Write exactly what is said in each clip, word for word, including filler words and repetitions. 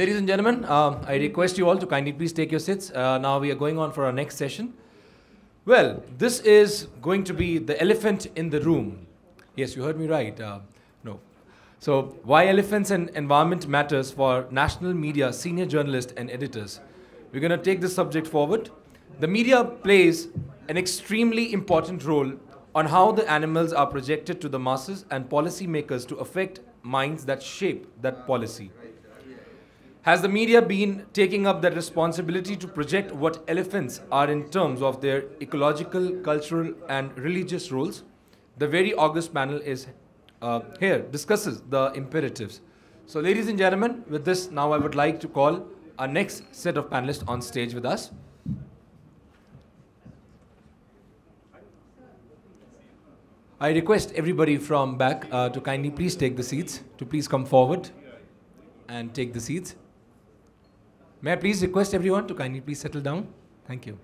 Ladies and gentlemen, uh, I request you all to kindly please take your seats. Uh, now we are going on for our next session. Well, this is going to be the elephant in the room. Yes, you heard me right. Uh, no. So, why elephants and environment matters for national media, senior journalists and editors. We're going to take this subject forward. The media plays an extremely important role on how the animals are projected to the masses and policymakers to affect minds that shape that policy. Has the media been taking up that responsibility to project what elephants are in terms of their ecological, cultural and religious roles? The very august panel is uh, here, discusses the imperatives. So ladies and gentlemen, with this now I would like to call our next set of panelists on stage with us. I request everybody from back uh, to kindly please take the seats, to please come forward and take the seats. May I please request everyone to kindly please settle down? Thank you.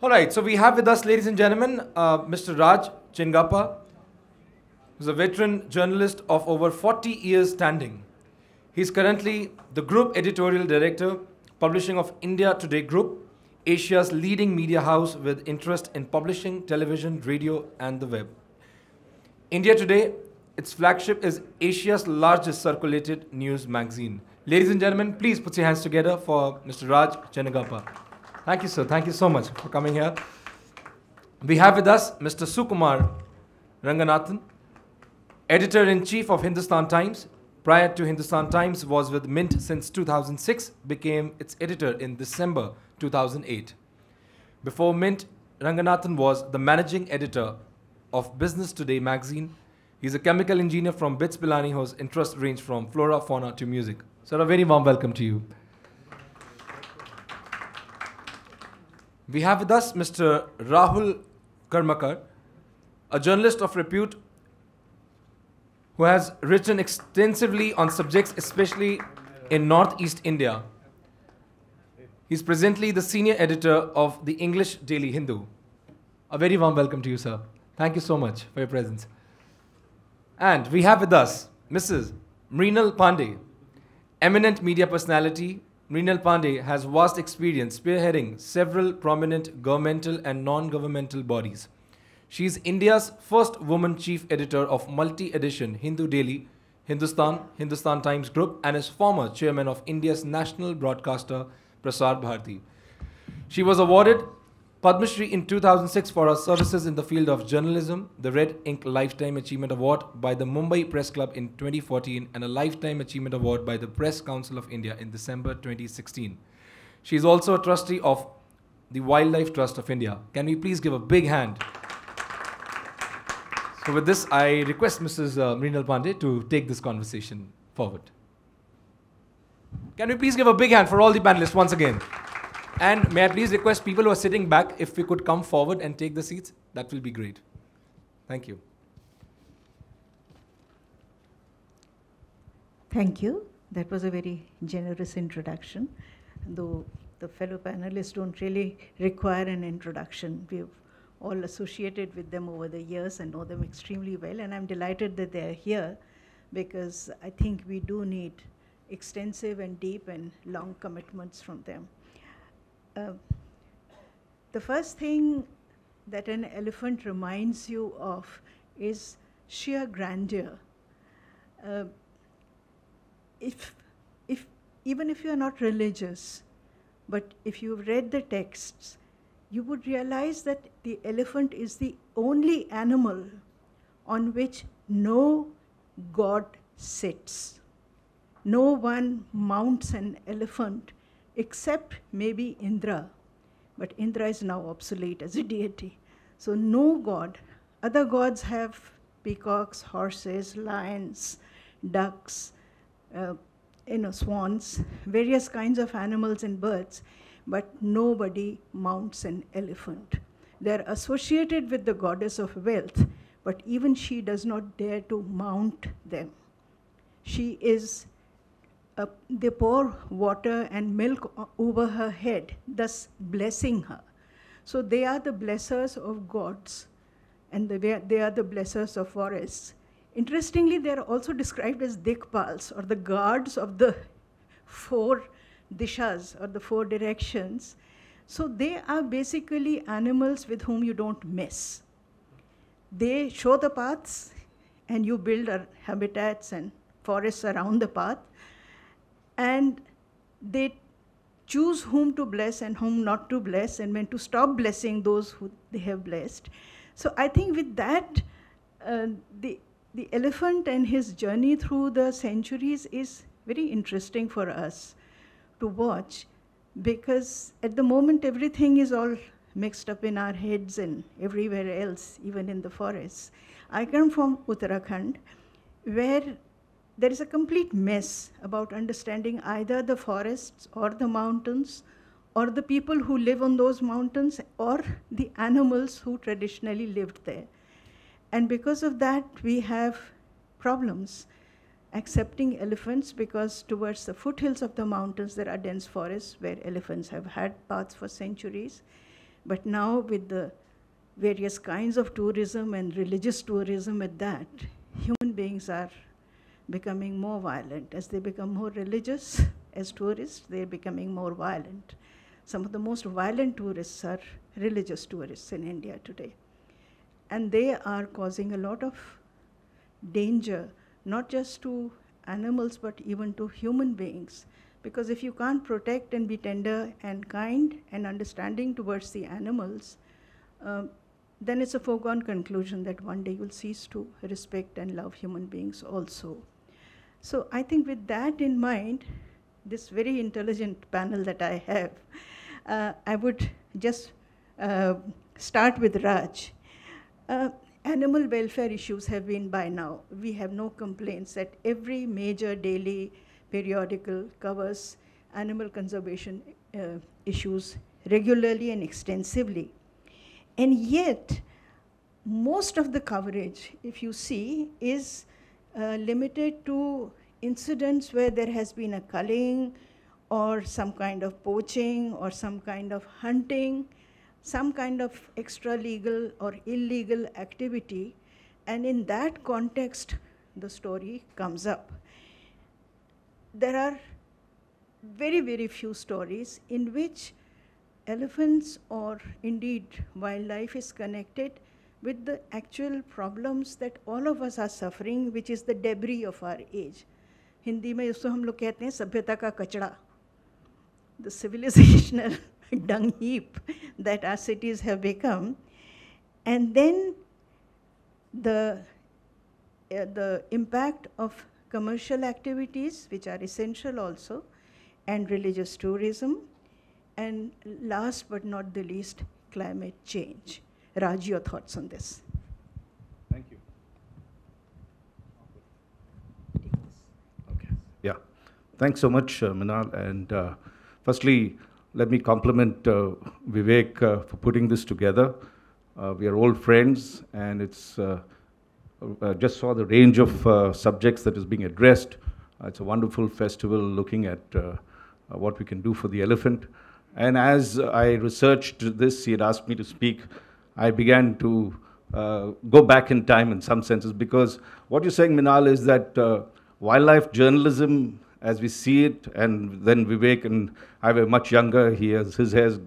Alright, so we have with us, ladies and gentlemen, uh, Mister Raj Chengappa, who's a veteran journalist of over forty years standing. He's currently the Group Editorial Director, Publishing of India Today Group, Asia's leading media house with interest in publishing, television, radio and the web. India Today, its flagship, is Asia's largest circulated news magazine. Ladies and gentlemen, please put your hands together for Mister Raj Chengappa. Thank you, sir. Thank you so much for coming here. We have with us Mister Sukumar Ranganathan, Editor-in-Chief of Hindustan Times. Prior to Hindustan Times, was with Mint since two thousand six, became its editor in December two thousand eight. Before Mint, Ranganathan was the managing editor of Business Today magazine. He's a chemical engineer from B I T S Pilani whose interests range from flora, fauna to music. Sir, a very warm welcome to you. We have with us Mister Rahul Karmakar, a journalist of repute, who has written extensively on subjects, especially in Northeast India. He's presently the senior editor of the English daily Hindu. A very warm welcome to you, sir. Thank you so much for your presence. And we have with us Missus Mrinal Pandey, eminent media personality. Mrinal Pandey has vast experience spearheading several prominent governmental and non-governmental bodies. She is India's first woman chief editor of multi-edition Hindu Daily, Hindustan, Hindustan Times Group, and is former chairman of India's national broadcaster, Prasar Bharati. She was awarded Padma Shri in two thousand six for her services in the field of journalism, the Red Ink Lifetime Achievement Award by the Mumbai Press Club in twenty fourteen, and a Lifetime Achievement Award by the Press Council of India in December twenty sixteen. She is also a trustee of the Wildlife Trust of India. Can we please give a big hand? So with this, I request Missus Uh, Mrinal Pandey to take this conversation forward. Can we please give a big hand for all the panelists once again? And may I please request people who are sitting back, if we could come forward and take the seats, that will be great. Thank you. Thank you. That was a very generous introduction, though the fellow panelists don't really require an introduction. We've all associated with them over the years and know them extremely well. And I'm delighted that they're here because I think we do need extensive and deep and long commitments from them. Uh, the first thing that an elephant reminds you of is sheer grandeur. Uh, if, if, even if you're not religious, but if you've read the texts, you would realize that the elephant is the only animal on which no god sits. No one mounts an elephant except maybe Indra, but Indra is now obsolete as a deity. So no god. Other gods have peacocks, horses, lions, ducks, uh, you know, swans, various kinds of animals and birds. But nobody mounts an elephant. They're associated with the goddess of wealth, but even she does not dare to mount them. She is, a, they pour water and milk over her head, thus blessing her. So they are the blessers of gods, and they are, they are the blessers of forests. Interestingly, they are also described as dikpals, or the guards of the four dishas, or the four directions. So they are basically animals with whom you don't mess. They show the paths, and you build our habitats and forests around the path, and they choose whom to bless and whom not to bless, and when to stop blessing those who they have blessed. So I think with that, uh, the, the elephant and his journey through the centuries is very interesting for us to watch, because at the moment everything is all mixed up in our heads and everywhere else, even in the forests. I come from Uttarakhand, where there is a complete mess about understanding either the forests or the mountains, or the people who live on those mountains, or the animals who traditionally lived there. And because of that, we have problems accepting elephants, because towards the foothills of the mountains, there are dense forests where elephants have had paths for centuries. But now with the various kinds of tourism and religious tourism at that, human beings are becoming more violent. As they become more religious as tourists, they're becoming more violent. Some of the most violent tourists are religious tourists in India today. And they are causing a lot of danger, not just to animals, but even to human beings. Because if you can't protect and be tender and kind and understanding towards the animals, um, then it's a foregone conclusion that one day you'll cease to respect and love human beings also. So I think with that in mind, this very intelligent panel that I have, uh, I would just uh, start with Raj. Uh, animal welfare issues have been by now. We have no complaints that every major daily periodical covers animal conservation uh, issues regularly and extensively. And yet, most of the coverage, if you see, is uh, limited to incidents where there has been a culling or some kind of poaching or some kind of hunting, some kind of extra legal or illegal activity. And in that context, the story comes up. There are very, very few stories in which elephants or indeed wildlife is connected with the actual problems that all of us are suffering, which is the debris of our age. Hindi mein usko hum log kehte hain sabhyata ka kachda, the civilizational dung heap that our cities have become. And then the, uh, the impact of commercial activities, which are essential also, and religious tourism, and last but not the least, climate change. Raj, your thoughts on this? Thank you. Okay. Yeah. Thanks so much, uh, Mrinal. And uh, firstly, let me compliment uh, Vivek uh, for putting this together. Uh, we are old friends, and it's uh, I just saw the range of uh, subjects that is being addressed. Uh, it's a wonderful festival looking at uh, uh, what we can do for the elephant. And as I researched this, he had asked me to speak, I began to uh, go back in time in some senses, because what you're saying, Mrinal, is that uh, wildlife journalism as we see it, and then Vivek, and I were much younger, he has, his hair's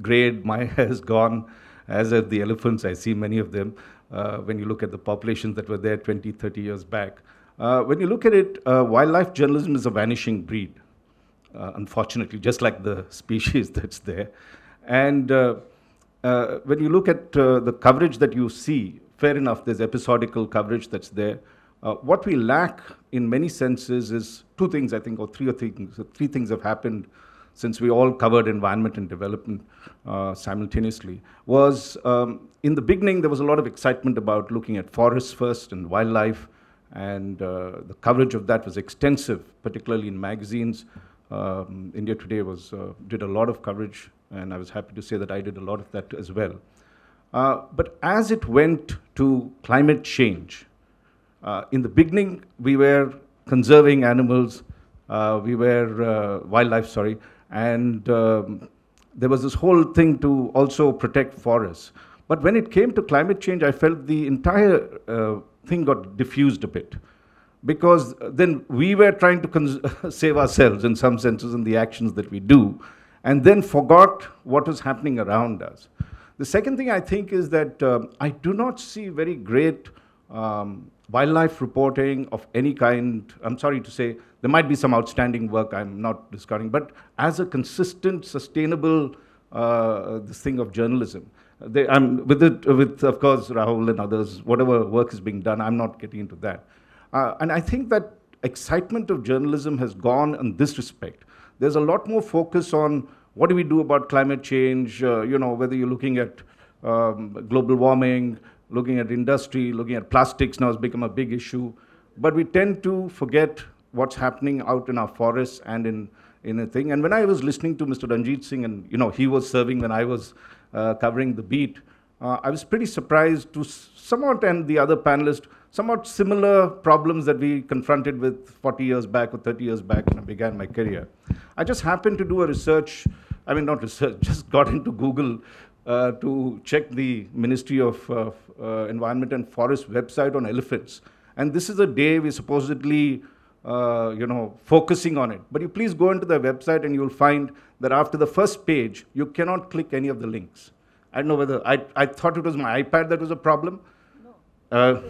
grayed, my hair's gone, as are the elephants, I see many of them. Uh, when you look at the populations that were there twenty, thirty years back. Uh, when you look at it, uh, wildlife journalism is a vanishing breed, uh, unfortunately, just like the species that's there. And uh, uh, when you look at uh, the coverage that you see, fair enough, there's episodical coverage that's there. Uh, what we lack in many senses is two things, I think, or three or three things. Three things have happened since we all covered environment and development uh, simultaneously, was um, in the beginning there was a lot of excitement about looking at forests first and wildlife, and uh, the coverage of that was extensive, particularly in magazines. Um, India Today was, uh, did a lot of coverage, and I was happy to say that I did a lot of that as well. Uh, but as it went to climate change, uh, in the beginning we were conserving animals, uh, we were uh, wildlife, sorry, and um, there was this whole thing to also protect forests. But when it came to climate change, I felt the entire uh, thing got diffused a bit, because then we were trying to cons save ourselves in some senses in the actions that we do, and then forgot what was happening around us. The second thing I think is that uh, I do not see very great um, wildlife reporting of any kind. I'm sorry to say, there might be some outstanding work, I'm not discarding, but as a consistent, sustainable uh, this thing of journalism. They, I'm, with, it, with, of course, Rahul and others, whatever work is being done, I'm not getting into that. Uh, and I think that excitement of journalism has gone in this respect. There's a lot more focus on what do we do about climate change, uh, you know, whether you're looking at um, global warming, looking at industry, looking at plastics now has become a big issue. But we tend to forget what's happening out in our forests and in, in a thing. And when I was listening to Mister Ranjit Singh, and, you know, he was serving when I was uh, covering the beat, uh, I was pretty surprised to somewhat, and the other panelists, somewhat similar problems that we confronted with forty years back or thirty years back when I began my career. I just happened to do a research, I mean not research, just got into Google uh, to check the Ministry of uh, uh, Environment and Forest website on elephants. And this is a day we're supposedly, uh, you know, focusing on it. But you please go into their website and you'll find that after the first page, you cannot click any of the links. I don't know whether, I, I thought it was my iPad that was a problem. No. Uh,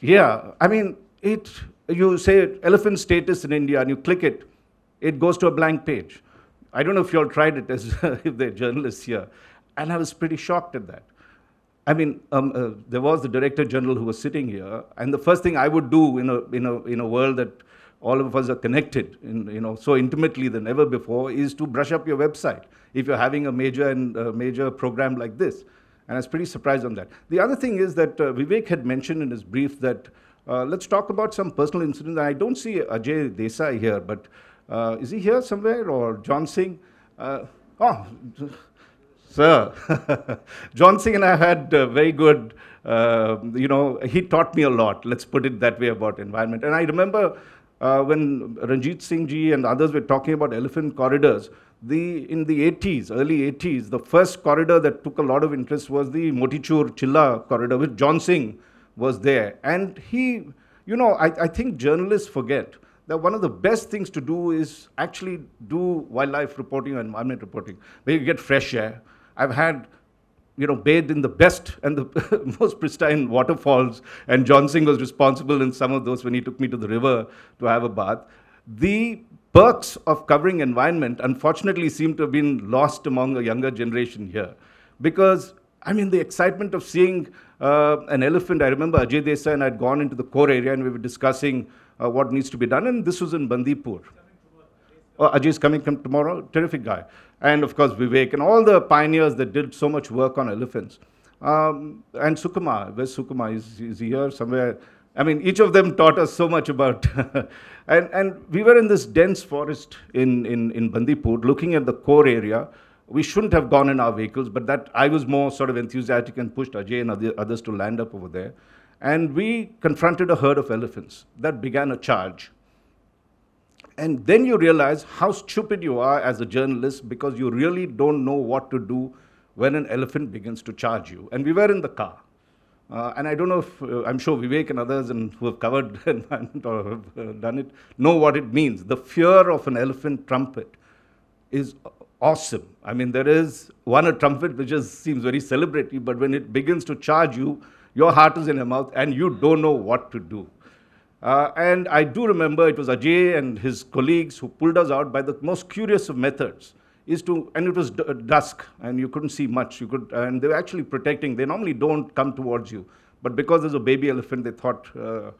Yeah, I mean, it. You say elephant status in India and you click it, it goes to a blank page. I don't know if you all tried it, as if they're journalists here. And I was pretty shocked at that. I mean, um, uh, there was the Director General who was sitting here, and the first thing I would do in a, in a, in a world that all of us are connected in, you know, so intimately than ever before, is to brush up your website if you're having a major, and, uh, major program like this. And I was pretty surprised on that. The other thing is that uh, Vivek had mentioned in his brief that uh, let's talk about some personal incidents. I don't see Ajay Desai here, but uh, is he here somewhere? Or John Singh? Uh, oh, sir. John Singh and I had uh, very good, uh, you know, he taught me a lot, let's put it that way, about environment. And I remember uh, when Ranjit Singh ji and others were talking about elephant corridors, The, in the eighties, early eighties, the first corridor that took a lot of interest was the Motichur Chilla corridor, which John Singh was there. And he, you know, I, I think journalists forget that one of the best things to do is actually do wildlife reporting or environment reporting, where you get fresh air. I've had, you know, bathed in the best and the most pristine waterfalls, and John Singh was responsible in some of those when he took me to the river to have a bath. The perks of covering environment, unfortunately, seem to have been lost among the younger generation here. Because, I mean, the excitement of seeing uh, an elephant, I remember Ajay Desai and I had gone into the core area and we were discussing uh, what needs to be done, and this was in Bandipur. Oh, Ajay is coming come tomorrow, terrific guy. And of course, Vivek and all the pioneers that did so much work on elephants. Um, and Sukumar, where's Sukumar? Is, is he here somewhere? I mean, each of them taught us so much about, and, and we were in this dense forest in, in, in Bandipur, looking at the core area. We shouldn't have gone in our vehicles, but that I was more sort of enthusiastic and pushed Ajay and other, others to land up over there. And we confronted a herd of elephants that began a charge. And then you realize how stupid you are as a journalist, because you really don't know what to do when an elephant begins to charge you. And we were in the car. Uh, and I don't know if, uh, I'm sure Vivek and others and who have covered environment or have uh, done it, know what it means. The fear of an elephant trumpet is awesome. I mean, there is one, a trumpet which just seems very celebratory, but when it begins to charge you, your heart is in your mouth and you don't know what to do. Uh, and I do remember it was Ajay and his colleagues who pulled us out by the most curious of methods. Is to, and it was d dusk, and you couldn't see much. You could, and they were actually protecting. They normally don't come towards you, but because there's a baby elephant, they thought, uh,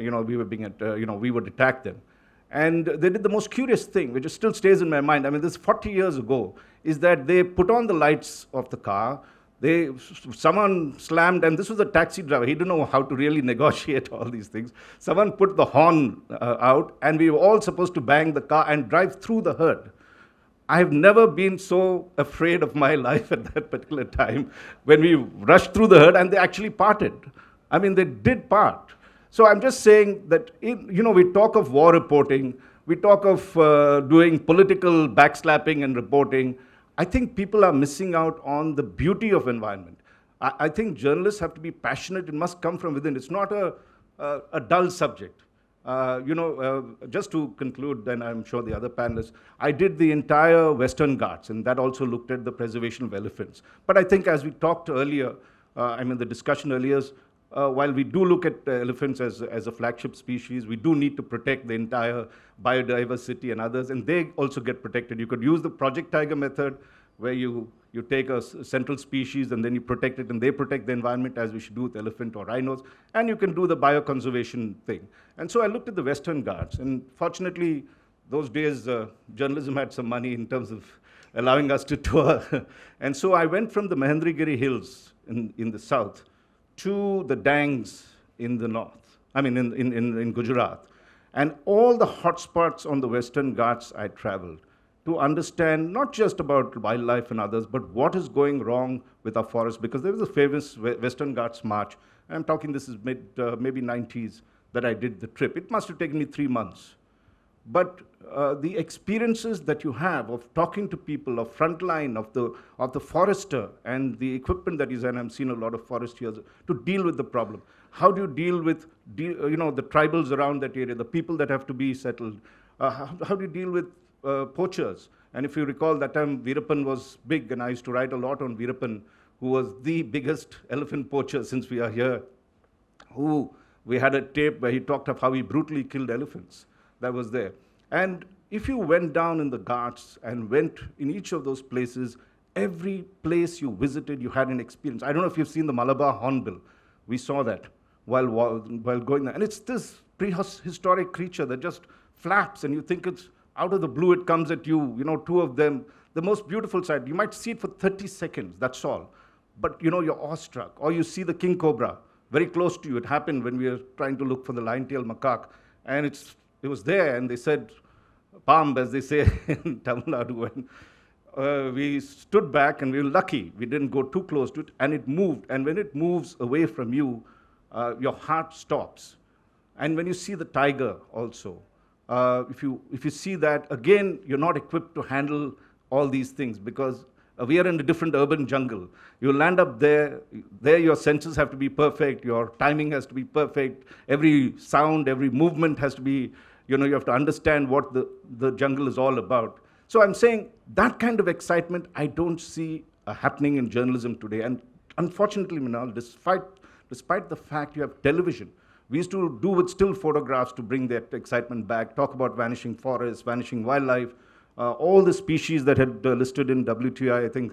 you know, we were being, at, uh, you know, we would attack them. And they did the most curious thing, which still stays in my mind. I mean, this forty years ago, is that they put on the lights of the car. They, someone slammed, and this was a taxi driver. He didn't know how to really negotiate all these things. Someone put the horn uh, out, and we were all supposed to bang the car and drive through the herd. I have never been so afraid of my life at that particular time, when we rushed through the herd and they actually parted. I mean, they did part. So I'm just saying that, in, you know, we talk of war reporting, we talk of uh, doing political backslapping and reporting. I think people are missing out on the beauty of environment. I, I think journalists have to be passionate. It must come from within. It's not a, a, a dull subject. Uh, you know, uh, just to conclude, and I'm sure the other panelists, I did the entire Western Ghats, and that also looked at the preservation of elephants. But I think as we talked earlier, uh, I mean, the discussion earlier is, Uh, while we do look at uh, elephants as, as a flagship species, we do need to protect the entire biodiversity and others, and they also get protected. You could use the Project Tiger method, where you, you take a s central species and then you protect it, and they protect the environment, as we should do with elephant or rhinos, and you can do the bioconservation thing. And so I looked at the Western Ghats, and fortunately, those days, uh, journalism had some money in terms of allowing us to tour. And so I went from the Mahendrigiri Hills in, in the south to the Dangs in the north, I mean in, in, in, in Gujarat, and all the hotspots on the Western Ghats I traveled to understand not just about wildlife and others, but what is going wrong with our forests, because there was a famous Western Ghats march. I'm talking, this is mid, uh, maybe nineties that I did the trip. It must have taken me three months. But uh, the experiences that you have of talking to people, of frontline, of the, of the forester, and the equipment that is, and I've seen a lot of foresters to deal with the problem. How do you deal with de you know, the tribals around that area, the people that have to be settled? Uh, how, how do you deal with uh, poachers? And if you recall, that time Veerappan was big, and I used to write a lot on Veerappan, who was the biggest elephant poacher since we are here, who we had a tape where he talked of how he brutally killed elephants. That was there. And if you went down in the Ghats and went in each of those places, every place you visited, you had an experience. I don't know if you've seen the Malabar Hornbill. We saw that while, while going there. And it's this prehistoric creature that just flaps, and you think it's out of the blue, it comes at you, you know, two of them. The most beautiful sight. You might see it for thirty seconds, that's all. But, you know, you're awestruck. Or you see the king cobra very close to you. It happened when we were trying to look for the lion-tailed macaque. And it's... It was there, and they said, "Paam," as they say in Tamil Nadu. And, uh, we stood back, and we were lucky. We didn't go too close to it, and it moved. And when it moves away from you, uh, your heart stops. And when you see the tiger also, uh, if you, if you see that, again, you're not equipped to handle all these things, because uh, we are in a different urban jungle. You land up there, there your senses have to be perfect, your timing has to be perfect, every sound, every movement has to be, you know, you have to understand what the, the jungle is all about. So I'm saying that kind of excitement I don't see uh, happening in journalism today. And unfortunately, Mrinal, despite, despite the fact you have television, we used to do with still photographs to bring that excitement back, talk about vanishing forests, vanishing wildlife, uh, all the species that had uh, listed in W T I, I think,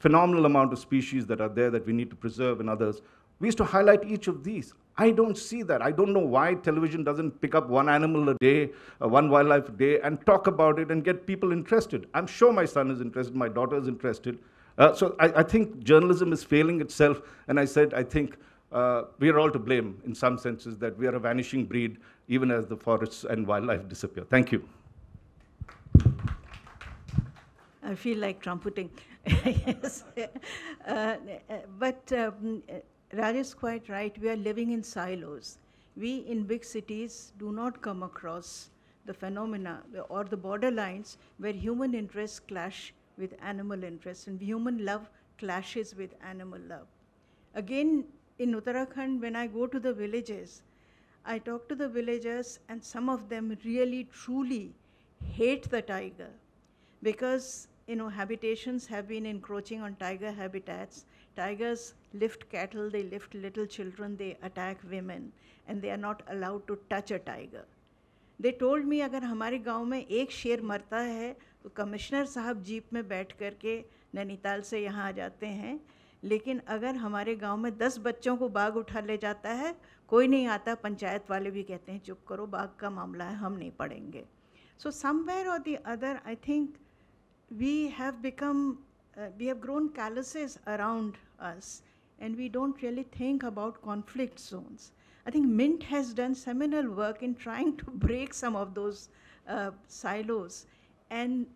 phenomenal amount of species that are there that we need to preserve and others. We used to highlight each of these. I don't see that. I don't know why television doesn't pick up one animal a day, uh, one wildlife a day, and talk about it and get people interested. I'm sure my son is interested, my daughter is interested. Uh, so I, I think journalism is failing itself. And I said, I think uh, we are all to blame in some senses that we are a vanishing breed, even as the forests and wildlife disappear. Thank you. I feel like trumpeting. Yes. Uh, but. Um, Raj is quite right, we are living in silos. We in big cities do not come across the phenomena or the borderlines where human interests clash with animal interests and human love clashes with animal love. Again, in Uttarakhand, when I go to the villages, I talk to the villagers, and some of them really, truly hate the tiger because, you know, habitations have been encroaching on tiger habitats. Tigers lift cattle, they lift little children, they attack women, and they are not allowed to touch a tiger. They told me, अगर हमारे गांव में एक शेर मरता है, तो commissioner साहब जीप में बैठ करके नैनीताल से यहाँ आ जाते हैं, लेकिन अगर हमारे गांव में दस बच्चों को बाघ उठा ले जाता है, कोई नहीं आता, पंचायत वाले भी कहते हैं, चुप करो, बाघ का मामला है, हम नहीं पढ़ेंगे. So somewhere or the other, I think we have become, uh, we have grown calluses around us, and we don't really think about conflict zones. I think Mint has done seminal work in trying to break some of those uh, silos and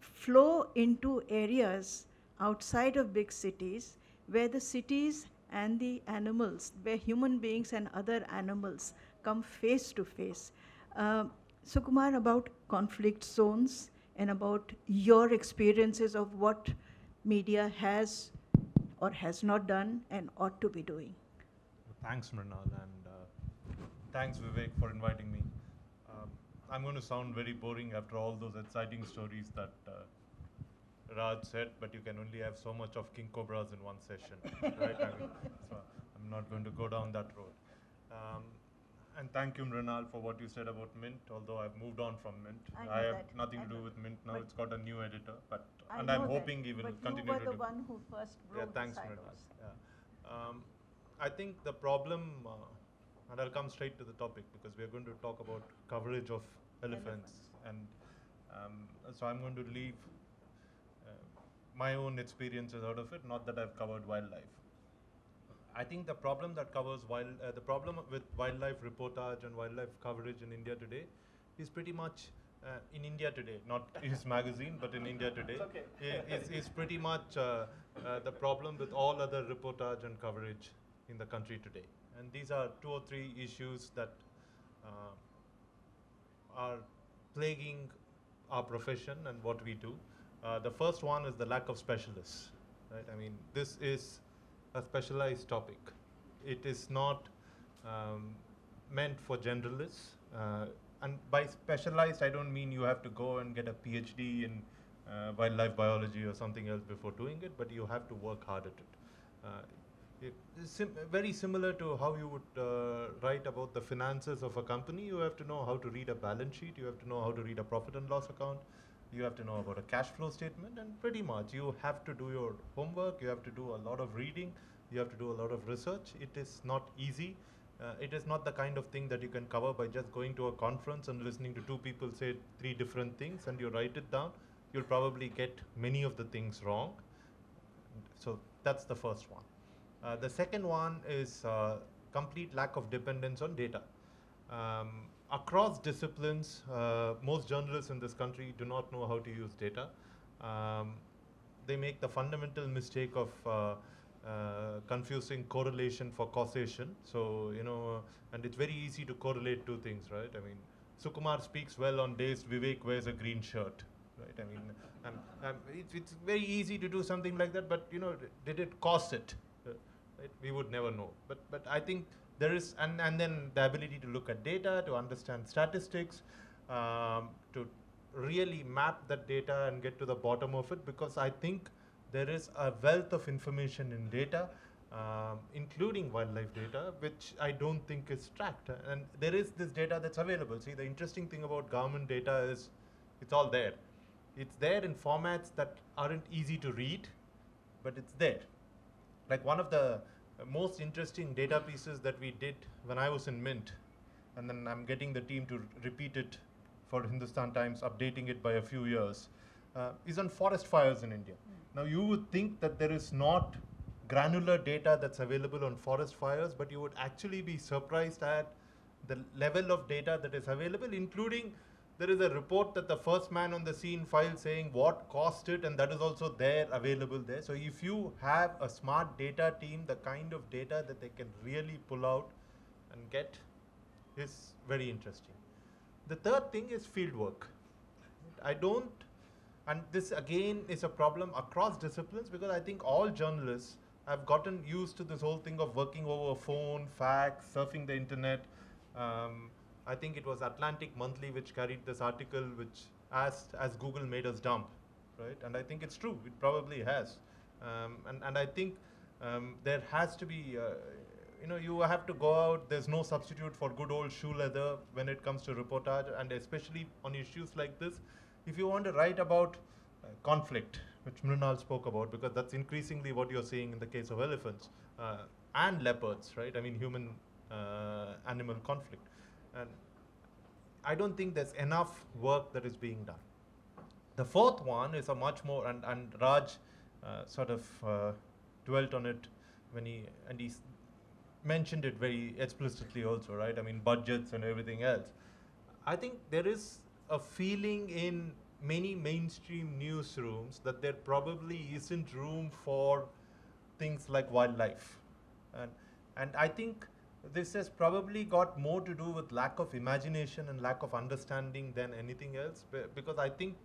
flow into areas outside of big cities where the cities and the animals, where human beings and other animals come face to face. Uh, Sukumar, about conflict zones and about your experiences of what media has or has not done and ought to be doing. Thanks, Mrinal, and uh, thanks, Vivek, for inviting me. Um, I'm going to sound very boring after all those exciting stories that uh, Raj said, but you can only have so much of King Cobras in one session, right? I mean, so I'm not going to go down that road. Um, and thank you, Mrinal, for what you said about Mint, although I've moved on from Mint. I, I have that. nothing I to do with Mint now. It's got a new editor, but I and I'm hoping he will continue to do. But you were the one who first broke yeah, thanks, the Mrinal. Yeah. Um, I think the problem, uh, and I'll come straight to the topic because we're going to talk about coverage of elephants. elephants. And um, so I'm going to leave uh, my own experiences out of it, not that I've covered wildlife. I think the problem that covers wild, uh, the problem with wildlife reportage and wildlife coverage in India today is pretty much uh, in India Today, not his magazine, but in India Today. It's okay. It's, it's pretty much uh, uh, the problem with all other reportage and coverage in the country today. And these are two or three issues that uh, are plaguing our profession and what we do. Uh, the first one is the lack of specialists, right? I mean, this is a specialized topic. It is not um, meant for generalists. Uh, and by specialized, I don't mean you have to go and get a PhD in uh, wildlife biology or something else before doing it, but you have to work hard at it. Uh, It's sim very similar to how you would uh, write about the finances of a company. You have to know how to read a balance sheet. You have to know how to read a profit and loss account. You have to know about a cash flow statement. And pretty much, you have to do your homework. You have to do a lot of reading. You have to do a lot of research. It is not easy. Uh, it is not the kind of thing that you can cover by just going to a conference and listening to two people say three different things, and you write it down. You'll probably get many of the things wrong. So that's the first one. Uh, the second one is uh, complete lack of dependence on data. Um, across disciplines, uh, most journalists in this country do not know how to use data. Um, they make the fundamental mistake of uh, uh, confusing correlation for causation. So, you know, and it's very easy to correlate two things, right? I mean, Sukumar speaks well on days Vivek wears a green shirt. Right? I mean, um, um, it's, it's very easy to do something like that, but, you know, did it cause it? It, we would never know, but but I think there is, and, and then the ability to look at data, to understand statistics, um, to really map that data and get to the bottom of it, because I think there is a wealth of information in data, um, including wildlife data, which I don't think is tracked. And there is this data that's available. See, the interesting thing about government data is it's all there. It's there in formats that aren't easy to read, but it's there. Like one of the most interesting data pieces that we did when I was in Mint, and then I'm getting the team to repeat it for Hindustan Times, updating it by a few years, uh, is on forest fires in India. Mm. Now, you would think that there is not granular data that's available on forest fires, but you would actually be surprised at the level of data that is available, including there is a report that the first man on the scene filed saying what caused it, and that is also there, available there. So if you have a smart data team, the kind of data that they can really pull out and get is very interesting. The third thing is field work. I don't, and this again is a problem across disciplines, because I think all journalists have gotten used to this whole thing of working over a phone, fax, surfing the internet. Um, I think it was Atlantic Monthly which carried this article which asked, has Google made us dumb, right? And I think it's true, it probably has. Um, and, and I think um, there has to be, uh, you know, you have to go out, there's no substitute for good old shoe leather when it comes to reportage, and especially on issues like this. If you want to write about uh, conflict, which Mrinal spoke about, because that's increasingly what you're seeing in the case of elephants uh, and leopards, right? I mean, human uh, animal conflict. And I don't think there's enough work that is being done. The fourth one is a much more, and, and Raj uh, sort of uh, dwelt on it when he, and he mentioned it very explicitly also, right? I mean, budgets and everything else. I think there is a feeling in many mainstream newsrooms that there probably isn't room for things like wildlife. And, and I think this has probably got more to do with lack of imagination and lack of understanding than anything else, because I think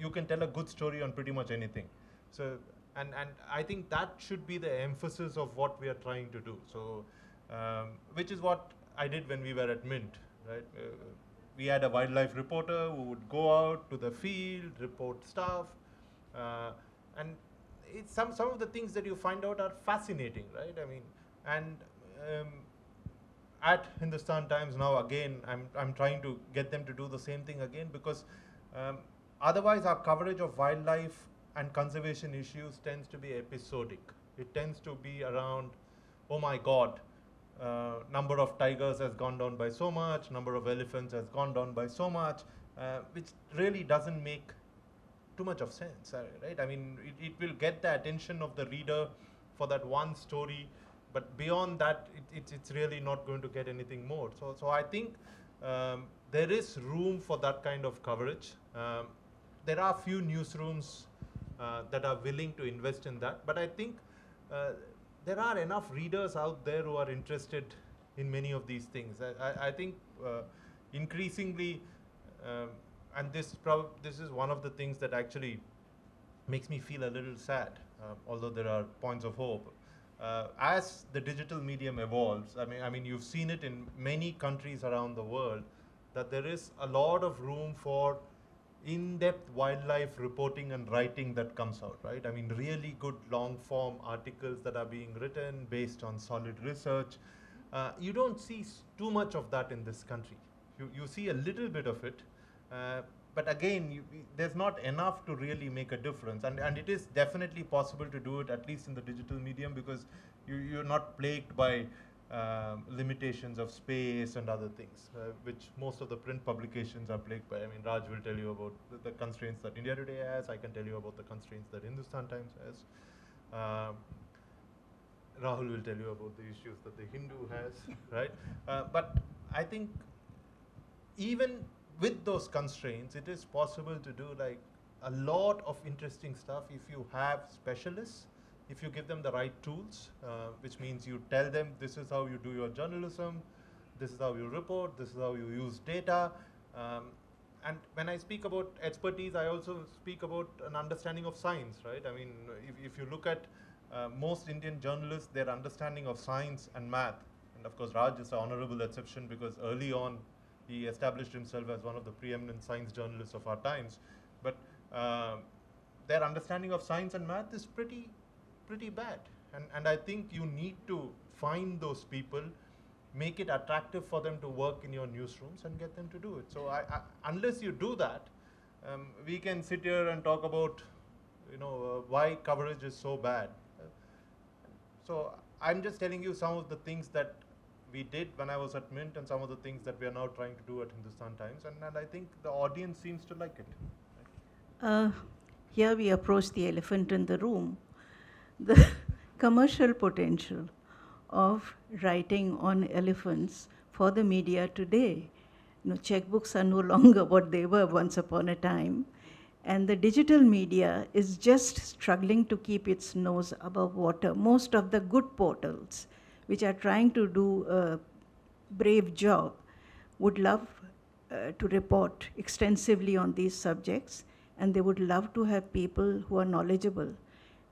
you can tell a good story on pretty much anything. So And and I think that should be the emphasis of what we are trying to do. So, um, which is what I did when we were at Mint, right? Uh, we had a wildlife reporter who would go out to the field, report stuff, uh, and it's some some of the things that you find out are fascinating, right? I mean, and um, at Hindustan Times now again, I'm I'm trying to get them to do the same thing again, because um, otherwise our coverage of wildlife and conservation issues tends to be episodic. It tends to be around, oh my God, uh, number of tigers has gone down by so much, number of elephants has gone down by so much, uh, which really doesn't make too much of sense, right? I mean, it, it will get the attention of the reader for that one story, but beyond that, it, it, it's really not going to get anything more. So, so I think um, there is room for that kind of coverage. Um, there are few newsrooms Uh, that are willing to invest in that. But I think uh, there are enough readers out there who are interested in many of these things. I, I, I think uh, increasingly, um, and this, prob this is one of the things that actually makes me feel a little sad, uh, although there are points of hope. Uh, as the digital medium evolves, I mean, I mean, you've seen it in many countries around the world, that there is a lot of room for in-depth wildlife reporting and writing that comes out, right? I mean, really good long-form articles that are being written based on solid research. Uh, you don't see too much of that in this country. You, you see a little bit of it, uh, but again, you, there's not enough to really make a difference. And, and it is definitely possible to do it, at least in the digital medium, because you, you're not plagued by Um, limitations of space and other things, uh, which most of the print publications are plagued by. I mean, Raj will tell you about the, the constraints that India Today has. I can tell you about the constraints that Hindustan Times has. Um, Rahul will tell you about the issues that the Hindu has, right? Uh, but I think even with those constraints, it is possible to do like a lot of interesting stuff if you have specialists. If you give them the right tools, uh, which means you tell them this is how you do your journalism, this is how you report, this is how you use data. Um, and when I speak about expertise, I also speak about an understanding of science, right? I mean, if, if you look at uh, most Indian journalists, their understanding of science and math, and of course Raj is an honorable exception because early on he established himself as one of the preeminent science journalists of our times, but uh, their understanding of science and math is pretty pretty bad. And, and I think you need to find those people, make it attractive for them to work in your newsrooms and get them to do it. So I, I, unless you do that, um, we can sit here and talk about, you know, uh, why coverage is so bad. Uh, so I'm just telling you some of the things that we did when I was at Mint and some of the things that we are now trying to do at Hindustan Times. And, and I think the audience seems to like it. Uh, here we approach the elephant in the room. The commercial potential of writing on elephants for the media today. You know, checkbooks are no longer what they were once upon a time, and the digital media is just struggling to keep its nose above water. Most of the good portals, which are trying to do a brave job, would love uh, to report extensively on these subjects, and they would love to have people who are knowledgeable.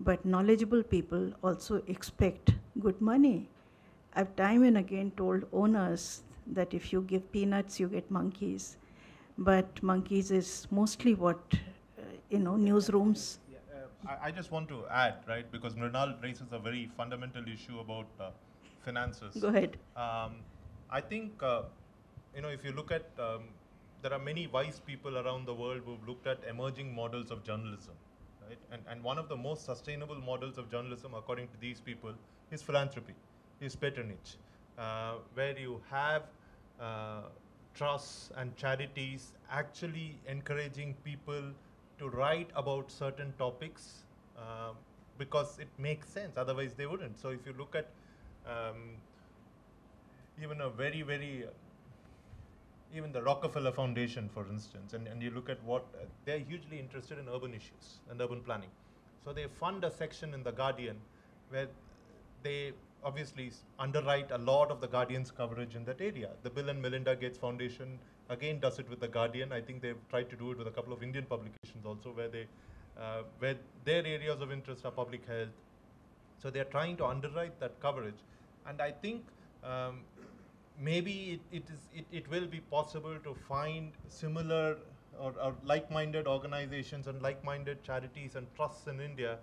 But knowledgeable people also expect good money. I've time and again told owners that if you give peanuts, you get monkeys. But monkeys is mostly what, uh, you know, newsrooms. Yeah, uh, I, I just want to add, right, because Mrinal raises a very fundamental issue about uh, finances. Go ahead. Um, I think, uh, you know, if you look at, um, there are many wise people around the world who've looked at emerging models of journalism. And, and one of the most sustainable models of journalism, according to these people, is philanthropy, is patronage, uh, where you have uh, trusts and charities actually encouraging people to write about certain topics uh, because it makes sense, otherwise they wouldn't. So if you look at um, even a very, very, uh, even the Rockefeller Foundation, for instance, and, and you look at what, uh, they're hugely interested in urban issues and urban planning. So they fund a section in The Guardian where they obviously underwrite a lot of The Guardian's coverage in that area. The Bill and Melinda Gates Foundation, again, does it with The Guardian. I think they've tried to do it with a couple of Indian publications also, where they uh, where their areas of interest are public health. So they're trying to underwrite that coverage. And I think um, maybe it, it, is, it, it will be possible to find similar or, or like-minded organizations and like-minded charities and trusts in India,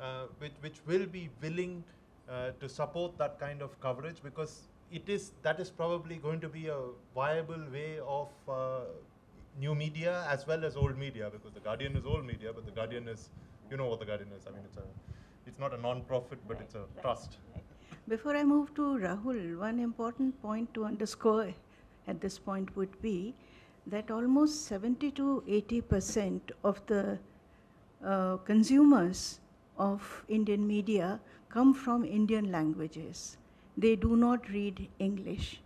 uh, which, which will be willing uh, to support that kind of coverage, because it is, that is probably going to be a viable way of uh, new media as well as old media, because The Guardian is old media, but The Guardian is, you know what The Guardian is. I mean, it's a, it's not a non-profit, but right, it's a right, trust. Right. Before I move to Rahul, one important point to underscore at this point would be that almost seventy to eighty percent of the uh, consumers of Indian media come from Indian languages. They do not read English.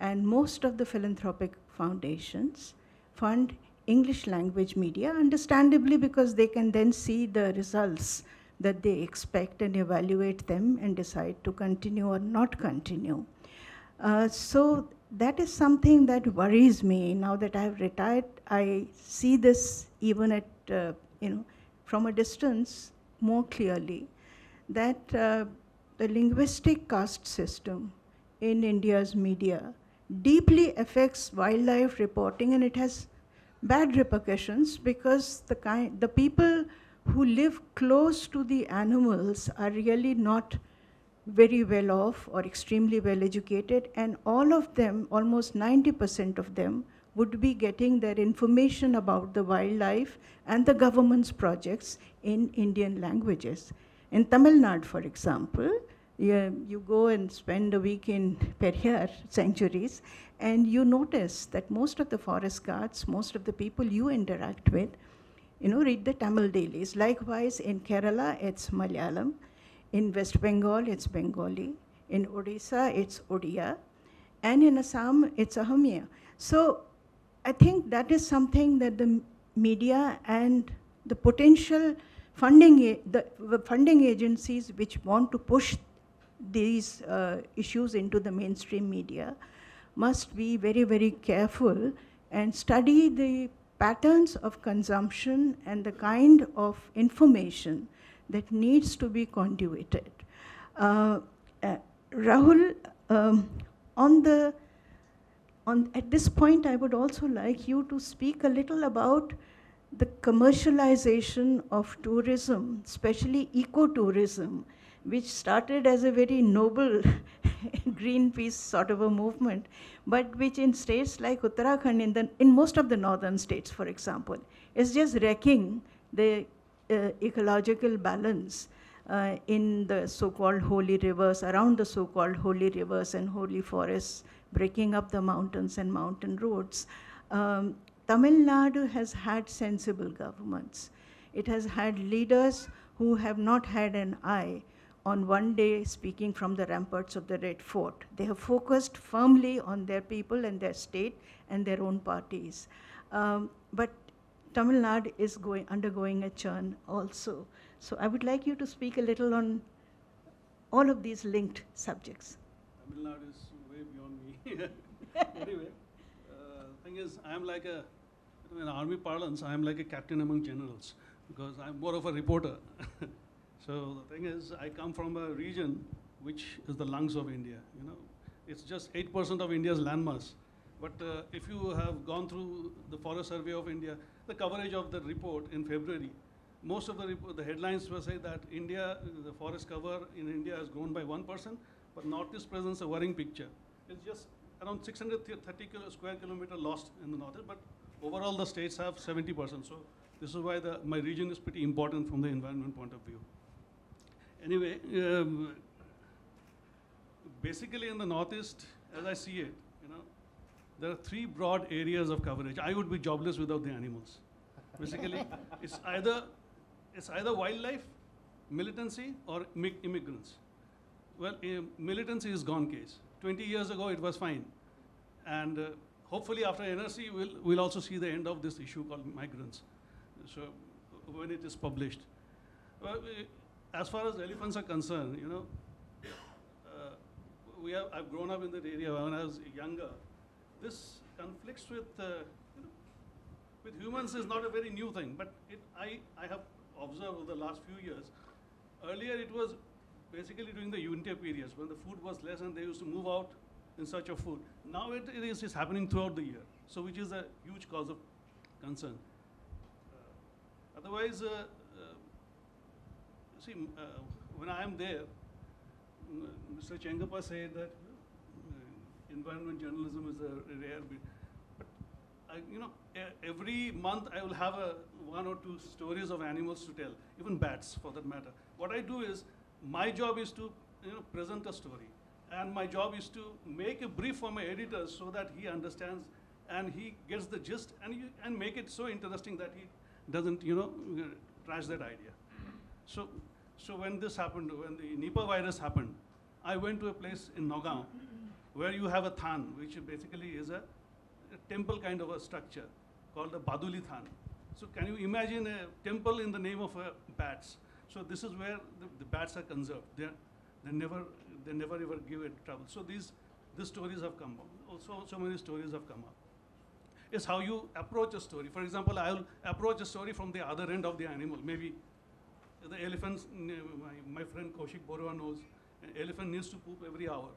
And most of the philanthropic foundations fund English language media, understandably because they can then see the results that they expect and evaluate them and decide to continue or not continue. Uh, so that is something that worries me. Now that I have retired, I see this even at, uh, you know, from a distance more clearly, that uh, the linguistic caste system in India's media deeply affects wildlife reporting, and it has bad repercussions because the kind, the people who live close to the animals are really not very well off or extremely well educated, and all of them, almost ninety percent of them, would be getting their information about the wildlife and the government's projects in Indian languages. In Tamil Nadu, for example, you, you go and spend a week in Periyar sanctuaries, and you notice that most of the forest guards, most of the people you interact with, you know, read the Tamil dailies. Likewise, in Kerala, it's Malayalam. In West Bengal, it's Bengali. In Odisha, it's Odia. And in Assam, it's Ahamiya. So I think that is something that the media and the potential funding, the funding agencies which want to push these uh, issues into the mainstream media must be very, very careful and study the patterns of consumption and the kind of information that needs to be conduited. Uh, uh, Rahul, um, on the, on, at this point, I would also like you to speak a little about the commercialization of tourism, especially ecotourism, which started as a very noble Greenpeace sort of a movement, but which in states like Uttarakhand, in, the, in most of the northern states, for example, is just wrecking the uh, ecological balance uh, in the so-called holy rivers, around the so-called holy rivers and holy forests, breaking up the mountains and mountain roads. Um, Tamil Nadu has had sensible governments. It has had leaders who have not had an eye on one day speaking from the ramparts of the Red Fort. They have focused firmly on their people and their state and their own parties. Um, but Tamil Nadu is going, undergoing a churn also. So I would like you to speak a little on all of these linked subjects. Tamil Nadu is way beyond me. Anyway, uh, thing is, I'm like a, in army parlance, I'm like a captain among generals because I'm more of a reporter. So the thing is, I come from a region which is the lungs of India. You know, it's just eight percent of India's landmass. But uh, if you have gone through the Forest Survey of India, the coverage of the report in February, most of the report, the headlines were saying that India, the forest cover in India has grown by one percent, but Northeast presents a worrying picture. It's just around six hundred thirty square kilometer lost in the Northeast, but overall the states have seventy percent. So this is why the, my region is pretty important from the environment point of view. Anyway, um, basically in the Northeast, as I see it, you know, there are three broad areas of coverage. I would be jobless without the animals. Basically, it's either it's either wildlife, militancy, or immigrants. Well, uh, militancy is gone case. twenty years ago, it was fine, and uh, hopefully after N R C, we'll we'll also see the end of this issue called migrants. So, when it is published. Well, uh, As far as elephants are concerned, you know, uh, we have, I've grown up in that area when I was younger. This conflicts with, uh, you know, with humans is not a very new thing, but it, I, I have observed over the last few years. Earlier it was basically during the winter periods when the food was less and they used to move out in search of food. Now it, it is, is happening throughout the year, so which is a huge cause of concern. Uh, otherwise, uh, uh, see, uh, when I am there, Mister Chengappa said that uh, environment journalism is a rare bit. But I, you know, every month I will have a, one or two stories of animals to tell, even bats for that matter. What I do is, my job is to you know, present a story. And my job is to make a brief for my editor so that he understands and he gets the gist and, you, and make it so interesting that he doesn't, you know, trash that idea. So, so when this happened, when the Nipah virus happened, I went to a place in Nagaon where you have a than, which basically is a, a temple kind of a structure called the Baduli Than. So can you imagine a temple in the name of uh, bats? So this is where the, the bats are conserved. They're, They never, they never ever give it trouble. So these, these stories have come up. Also, so many stories have come up. It's how you approach a story. For example, I'll approach a story from the other end of the animal. Maybe the elephants, my, my friend Kaushik Borwa knows, an elephant needs to poop every hour.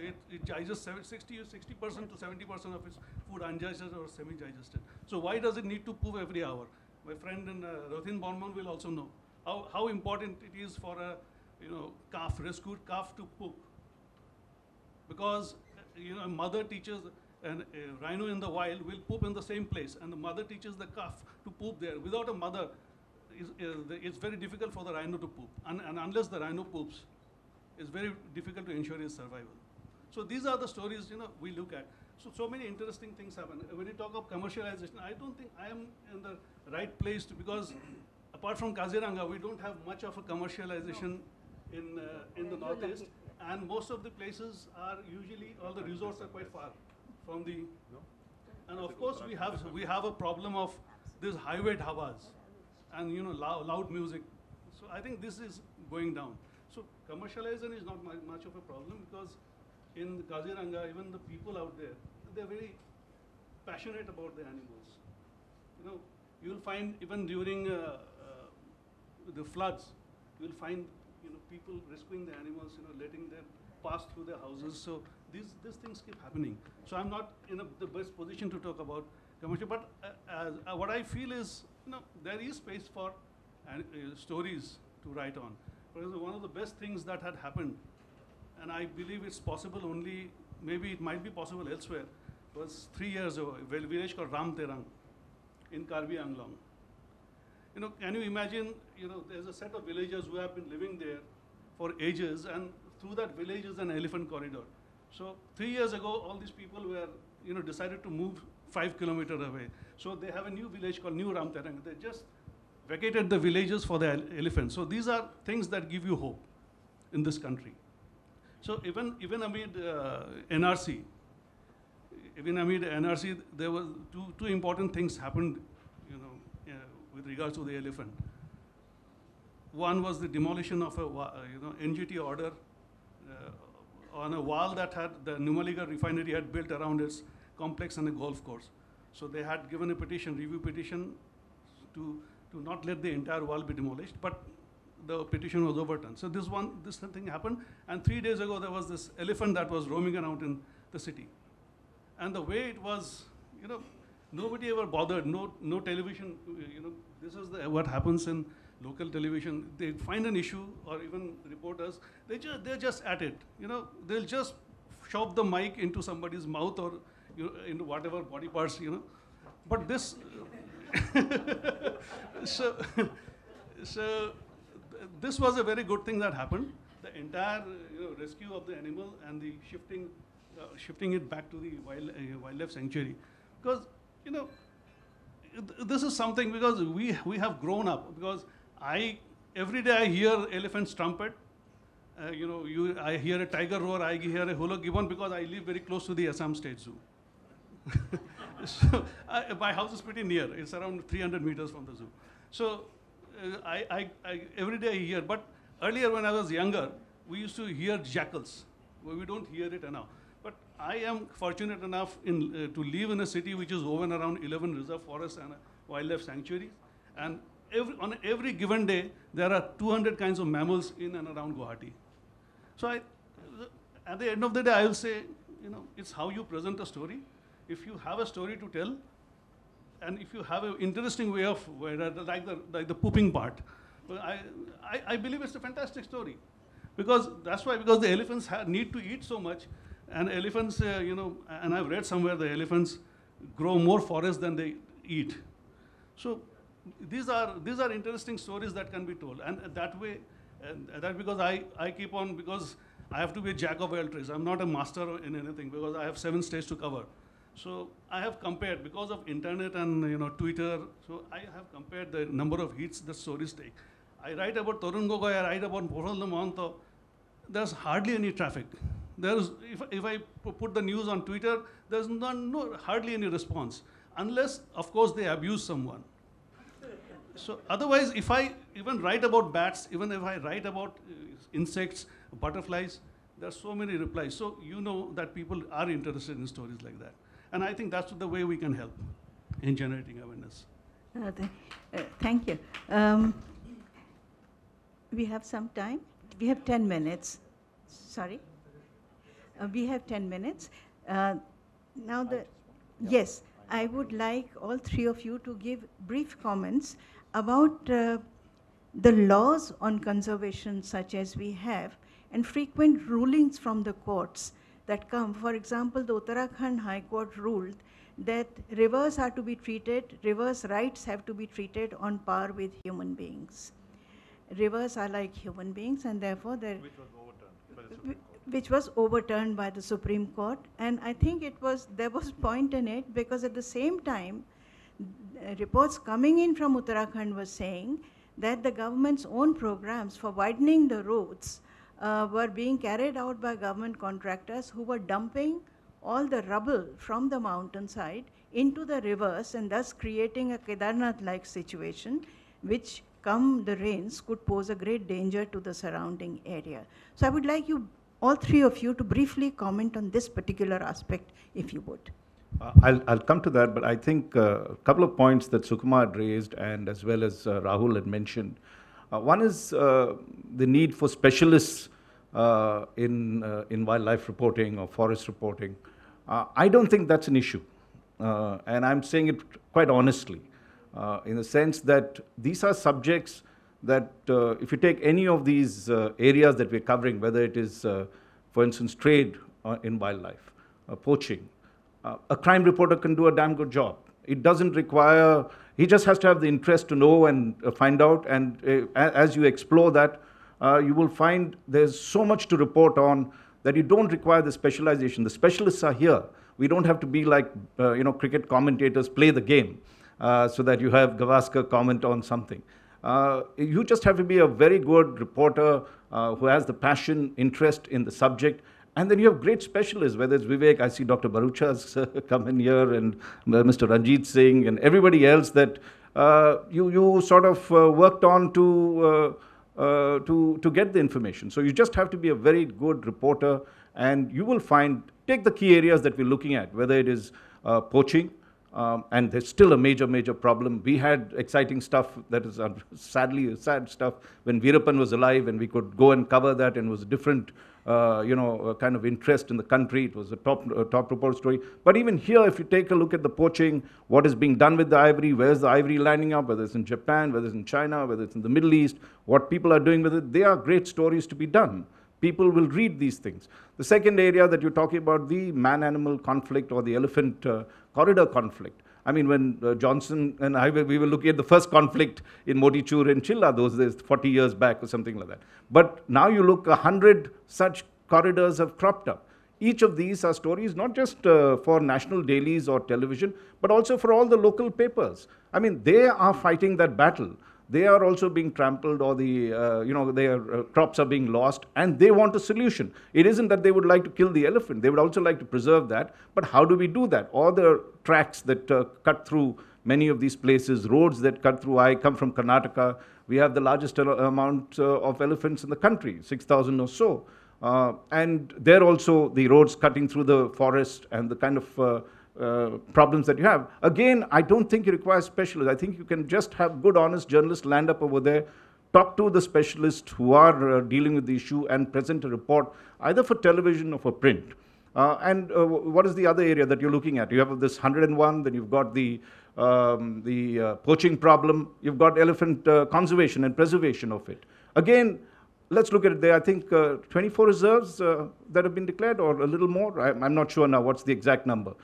It, it digests sixty percent to seventy percent of its food undigested or semi-digested. So why does it need to poop every hour? My friend in, uh, Rothin Bonman will also know. How, how important it is for a, you know, calf, rescued calf to poop. Because, you know, a mother teaches, and a rhino in the wild will poop in the same place, and the mother teaches the calf to poop there. Without a mother, it's, it's very difficult for the rhino to poop. And, and unless the rhino poops, it's very difficult to ensure its survival. So these are the stories, you know, we look at. So, so many interesting things happen. When you talk of commercialization, I don't think I am in the right place to, because apart from Kaziranga, we don't have much of a commercialization no. in uh, in the northeast, and most of the places are usually, all the resorts are quite far from the. No. And of course, we have we have a problem of this highway dhabas, and you know loud, loud music. So I think this is going down. So commercialization is not much of a problem because in Kaziranga, even the people out there, they're very passionate about the animals. You know, you will find even during. Uh, the floods, you'll find, you know, people rescuing the animals, you know, letting them pass through their houses. So these, these things keep happening. So I'm not in a, the best position to talk about commercial, but uh, as, uh, what I feel is, you know, there is space for uh, uh, stories to write on. For example, one of the best things that had happened, and I believe it's possible only, maybe it might be possible elsewhere, was three years ago, a village called Ram Terang in Karbi Anglong. You know, can you imagine, you know, there's a set of villagers who have been living there for ages, and through that village is an elephant corridor. So three years ago, all these people were, you know, decided to move five kilometers away. So they have a new village called New Ram Terang. They just vacated the villages for the elephants. So these are things that give you hope in this country. So even, even amid uh, N R C, even amid N R C, there were two, two important things happened, you know, uh, with regards to the elephant. One was the demolition of a you know, N G T order uh, on a wall that had the Numaligarh refinery had built around its complex and a golf course. So they had given a petition, review petition, to, to not let the entire wall be demolished, but the petition was overturned. So this one, this thing happened, and three days ago there was this elephant that was roaming around in the city. And the way it was, you know, nobody ever bothered, no, no television, you know, this is the, what happens in local television. They find an issue, or even reporters, they ju they're just at it, you know. They'll just shove the mic into somebody's mouth or you know, into whatever body parts, you know. But this, so, so this was a very good thing that happened. The entire you know, rescue of the animal and the shifting, uh, shifting it back to the wild, uh, wildlife sanctuary. Because you know, this is something, because we, we have grown up, because I, every day I hear elephant's trumpet, uh, you know, you, I hear a tiger roar, I hear a hula gibbon, because I live very close to the Assam State Zoo. So, I, my house is pretty near, it's around three hundred meters from the zoo. So, uh, I, I, I, every day I hear, but earlier when I was younger, we used to hear jackals. Well, we don't hear it now. But I am fortunate enough in, uh, to live in a city which is woven around eleven reserve forests and a wildlife sanctuaries. And every, on every given day, there are two hundred kinds of mammals in and around Guwahati. So I, at the end of the day, I will say, you know, it's how you present a story. If you have a story to tell, and if you have an interesting way of, like the, like the pooping part, I, I, I believe it's a fantastic story. Because that's why, because the elephants ha need to eat so much, and elephants, uh, you know, and I've read somewhere the elephants grow more forest than they eat. So these are, these are interesting stories that can be told. And that way, and that because I, I keep on, because I have to be a jack of all trades. I'm not a master in anything because I have seven states to cover. So I have compared, because of internet and you know Twitter, so I have compared the number of hits the stories take. I write about Tarun Gogoi, I write about Moral Monto. There's hardly any traffic. There's, if, if I put the news on Twitter, there's not, no, hardly any response. Unless, of course, they abuse someone. So otherwise, if I even write about bats, even if I write about uh, insects, butterflies, there's so many replies. So you know that people are interested in stories like that. And I think that's the way we can help in generating awareness. Uh, th uh, thank you. Um, we have some time. We have ten minutes. Sorry? Uh, we have ten minutes. Uh, now the, yes, I would like all three of you to give brief comments about uh, the laws on conservation such as we have and frequent rulings from the courts that come. For example, the Uttarakhand High Court ruled that rivers are to be treated, rivers' rights have to be treated on par with human beings. Rivers are like human beings and therefore they're... Which was overturned by the Supreme Court. Which was overturned by the Supreme Court. And I think it was, there was point in it because at the same time, reports coming in from Uttarakhand were saying that the government's own programs for widening the roads Uh, were being carried out by government contractors who were dumping all the rubble from the mountainside into the rivers and thus creating a Kedarnath-like situation, which come the rains could pose a great danger to the surrounding area. So I would like you, all three of you, to briefly comment on this particular aspect, if you would. Uh, I'll, I'll come to that, but I think uh, a couple of points that Sukumar had raised and as well as uh, Rahul had mentioned. Uh, one is uh, the need for specialists uh, in, uh, in wildlife reporting or forest reporting. Uh, I don't think that's an issue. Uh, and I'm saying it quite honestly, uh, in the sense that these are subjects that uh, if you take any of these uh, areas that we're covering, whether it is, uh, for instance, trade uh, in wildlife, uh, poaching, uh, a crime reporter can do a damn good job. It doesn't require, he just has to have the interest to know and uh, find out. And uh, as you explore that, uh, you will find there's so much to report on that you don't require the specialization. The specialists are here. We don't have to be like, uh, you know, cricket commentators play the game uh, so that you have Gavaskar comment on something. Uh, you just have to be a very good reporter uh, who has the passion, interest in the subject. And then you have great specialists, whether it's Vivek, I see Doctor Barucha's uh, come in here, and uh, Mister Ranjit Singh, and everybody else that uh, you, you sort of uh, worked on to, uh, uh, to, to get the information. So you just have to be a very good reporter, and you will find, take the key areas that we're looking at, whether it is uh, poaching, um, and there's still a major, major problem. We had exciting stuff that is uh, sadly sad stuff when Veerappan was alive, and we could go and cover that, and it was a different Uh, you know, uh, kind of interest in the country. It was a top, uh, top report story. But even here, if you take a look at the poaching, what is being done with the ivory, where's the ivory landing up, whether it's in Japan, whether it's in China, whether it's in the Middle East, what people are doing with it, they are great stories to be done. People will read these things. The second area that you're talking about, the man-animal conflict or the elephant uh, corridor conflict. I mean, when uh, Johnson and I, we were looking at the first conflict in Motichur and Chilla, those days, forty years back or something like that. But now you look, a hundred such corridors have cropped up. Each of these are stories, not just uh, for national dailies or television, but also for all the local papers. I mean, they are fighting that battle. They are also being trampled, or the, uh, you know, their uh, crops are being lost, and they want a solution. It isn't that they would like to kill the elephant. They would also like to preserve that. But how do we do that? All the tracks that uh, cut through many of these places, roads that cut through. I come from Karnataka. We have the largest amount uh, of elephants in the country, six thousand or so. Uh, and there also the roads cutting through the forest and the kind of uh, Uh, problems that you have. Again, I don't think you require specialists. I think you can just have good, honest journalists land up over there, talk to the specialists who are uh, dealing with the issue and present a report either for television or for print. Uh, and uh, what is the other area that you're looking at? You have this one hundred and one, then you've got the, um, the uh, poaching problem, you've got elephant uh, conservation and preservation of it. Again, let's look at it there. I think uh, twenty-four reserves uh, that have been declared or a little more. I, I'm not sure now what's the exact number.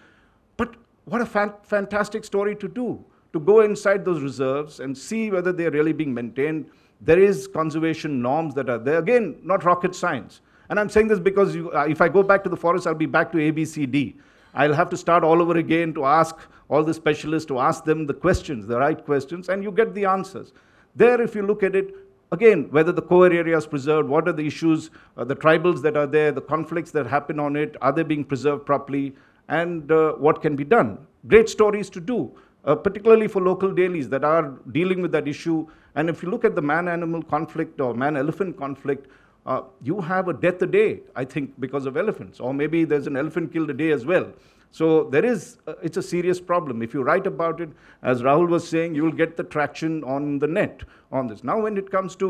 But what a fan fantastic story to do, to go inside those reserves and see whether they're really being maintained. There is conservation norms that are there. Again, not rocket science. And I'm saying this because you, uh, if I go back to the forest, I'll be back to A B C D. I'll have to start all over again to ask all the specialists, to ask them the questions, the right questions, and you get the answers. There, if you look at it, again, whether the core area is preserved, what are the issues, uh, the tribals that are there, the conflicts that happen on it, are they being preserved properly? And uh, what can be done. Great stories to do, uh, particularly for local dailies that are dealing with that issue. And if you look at the man-animal conflict or man-elephant conflict, uh, you have a death a day, I think, because of elephants. Or maybe there's an elephant killed a day as well. So there is, uh, it's a serious problem. If you write about it, as Rahul was saying, you will get the traction on the net on this. Now when it comes to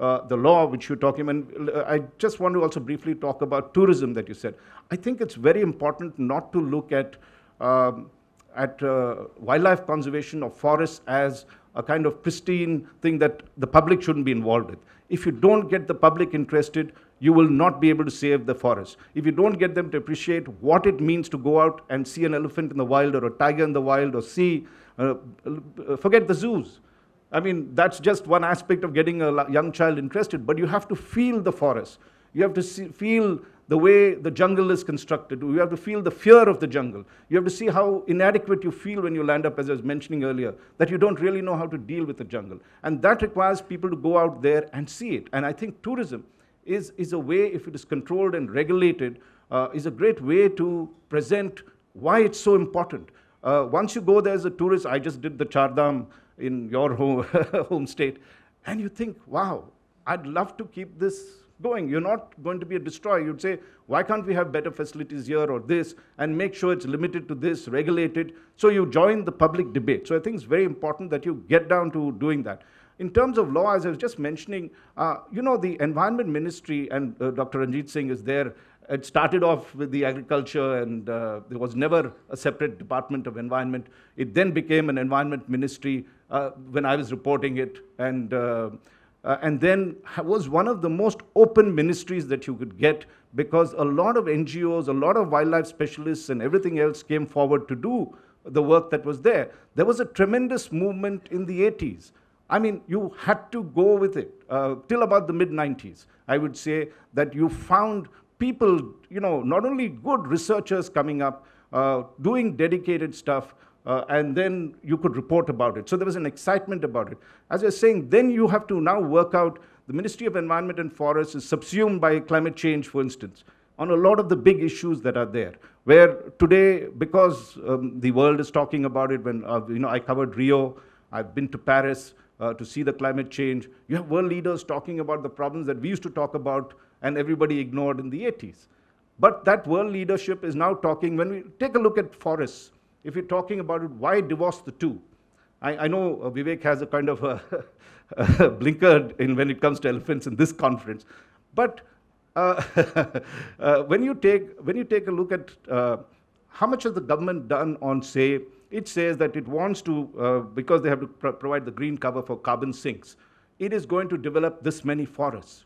Uh, the law which you're talking about, and uh, I just want to also briefly talk about tourism that you said. I think it's very important not to look at, um, at uh, wildlife conservation or forests as a kind of pristine thing that the public shouldn't be involved with. If you don't get the public interested, you will not be able to save the forest. If you don't get them to appreciate what it means to go out and see an elephant in the wild or a tiger in the wild or see, uh, forget the zoos. I mean, that's just one aspect of getting a young child interested, but you have to feel the forest. You have to see, feel the way the jungle is constructed. You have to feel the fear of the jungle. You have to see how inadequate you feel when you land up, as I was mentioning earlier, that you don't really know how to deal with the jungle. And that requires people to go out there and see it. And I think tourism is, is a way, if it is controlled and regulated, uh, is a great way to present why it's so important. Uh, once you go there as a tourist, I just did the Char Dham in your home, home state, and you think, wow, I'd love to keep this going. You're not going to be a destroyer. You'd say, why can't we have better facilities here or this, and make sure it's limited to this, regulated, so you join the public debate. So I think it's very important that you get down to doing that. In terms of law, as I was just mentioning, uh, you know, the Environment Ministry, and uh, Doctor Ranjit Singh is there. It started off with the agriculture, and uh, there was never a separate department of environment. It then became an environment ministry uh, when I was reporting it, and, uh, uh, and then was one of the most open ministries that you could get, because a lot of N G Os, a lot of wildlife specialists and everything else came forward to do the work that was there. There was a tremendous movement in the eighties. I mean, you had to go with it uh, till about the mid nineties. I would say that you found people, you know, not only good researchers coming up, uh, doing dedicated stuff, uh, and then you could report about it. So there was an excitement about it. As I was saying, then you have to now work out, the Ministry of Environment and Forests is subsumed by climate change, for instance, on a lot of the big issues that are there, where today, because um, the world is talking about it, when, uh, you know, I covered Rio, I've been to Paris uh, to see the climate change. You have world leaders talking about the problems that we used to talk about and everybody ignored in the eighties. But that world leadership is now talking, when we take a look at forests, if you're talking about it, why divorce the two? I, I know uh, Vivek has a kind of a, a blinker in when it comes to elephants in this conference, but uh, uh, when, you take, when you take a look at uh, how much has the government done on, say, it says that it wants to, uh, because they have to pro provide the green cover for carbon sinks, it is going to develop this many forests.